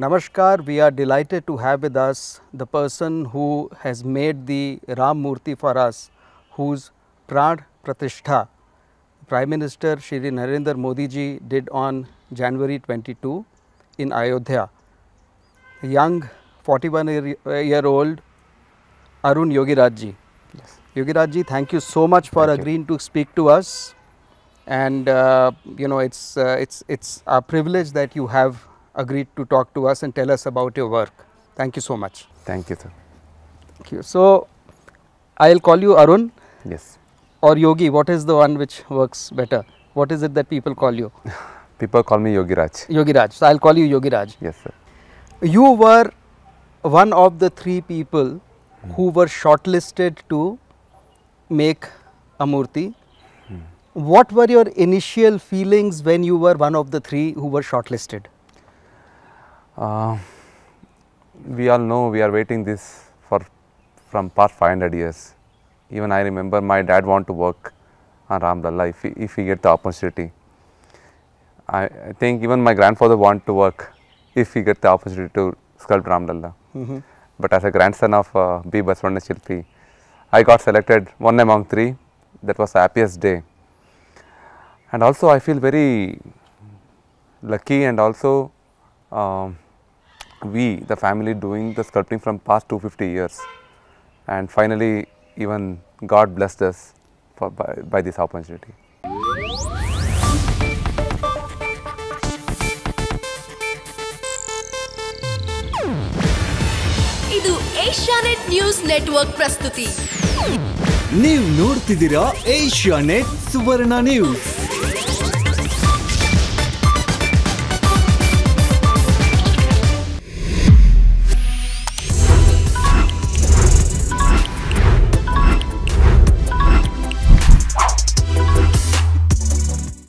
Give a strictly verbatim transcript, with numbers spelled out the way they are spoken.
Namaskar, we are delighted to have with us the person who has made the Ram Murti for us, whose Prad Pratishtha Prime Minister Shri Narendra Modi ji did on January twenty-second in Ayodhya. A young forty-one year old Arun Yogiraj ji. Yes. Yogiraj ji, thank you so much for thank agreeing you. to speak to us, and uh, you know it's uh, it's it's a privilege that you have agreed to talk to us and tell us about your work. Thank you so much. Thank you, sir. Thank you. So I'll call you Arun. Yes. Or Yogi, what is the one which works better? What is it that people call you? People call me Yogiraj. Yogiraj. So I'll call you Yogiraj. Yes, sir. You were one of the three people mm. who were shortlisted to make a Murti. Mm. What were your initial feelings when you were one of the three who were shortlisted? Uh, we all know we are waiting this for from past five hundred years. Even I remember my dad want to work on Ram Lalla if he, if he get the opportunity. I, I think even my grandfather want to work if he get the opportunity to sculpt Ram Lalla. Mm-hmm. But as a grandson of uh, B. Baswana Chilpi, I got selected one among three. That was the happiest day. And also I feel very lucky, and also um, we, the family, doing the sculpting from past two hundred fifty years. And finally, even God blessed us for, by, by this opportunity. Idu Asianet News Network Prastuti. Neevu Noortidira Asianet Suvarna News.